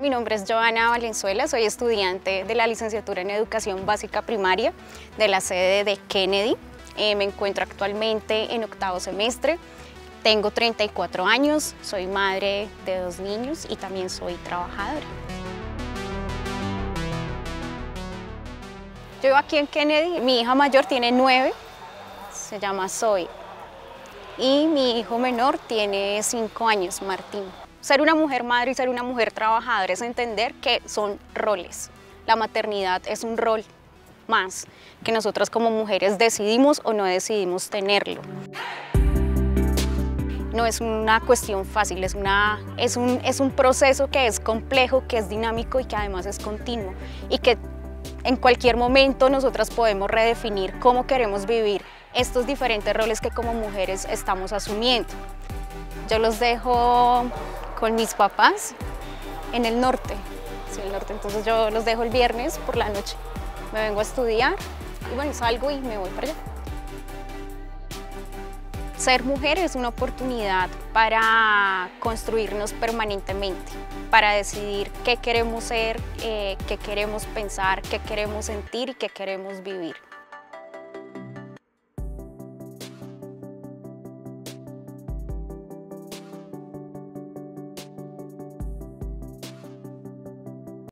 Mi nombre es Johana Valenzuela, soy estudiante de la licenciatura en Educación Básica Primaria de la sede de Kennedy. Me encuentro actualmente en octavo semestre, tengo 34 años, soy madre de 2 niños y también soy trabajadora. Yo vivo aquí en Kennedy, mi hija mayor tiene 9, se llama Zoe, y mi hijo menor tiene 5 años, Martín. Ser una mujer madre y ser una mujer trabajadora es entender que son roles. La maternidad es un rol más que nosotras como mujeres decidimos o no decidimos tenerlo. No es una cuestión fácil, es un proceso que es complejo, que es dinámico y que además es continuo. Y que en cualquier momento nosotras podemos redefinir cómo queremos vivir estos diferentes roles que como mujeres estamos asumiendo. Yo los dejo con mis papás en el norte, sí, el norte. Entonces yo los dejo el viernes por la noche, me vengo a estudiar y bueno, salgo y me voy para allá. Ser mujer es una oportunidad para construirnos permanentemente, para decidir qué queremos ser, qué queremos pensar, qué queremos sentir y qué queremos vivir.